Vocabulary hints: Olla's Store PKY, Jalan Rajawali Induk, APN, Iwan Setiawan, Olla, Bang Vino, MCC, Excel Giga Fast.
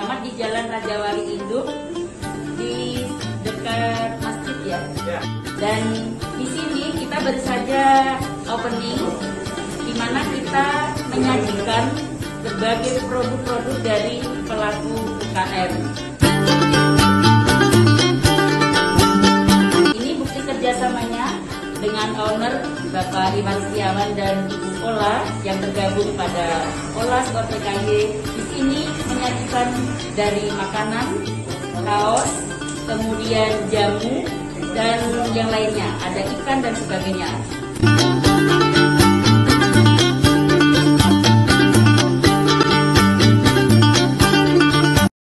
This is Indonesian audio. alamat di Jalan Rajawali Induk di dekat masjid ya. Dan di sini kita baru saja opening, di mana kita menyajikan berbagai produk-produk dari pelaku UKM. Ini bukti kerjasamanya dengan owner Bapak Iwan Setiawan dan Ibu Olla yang bergabung pada Olla's Store PKY. Di sini menyajikan dari makanan, kaos, kemudian jamu, dan yang lainnya, ada ikan dan sebagainya.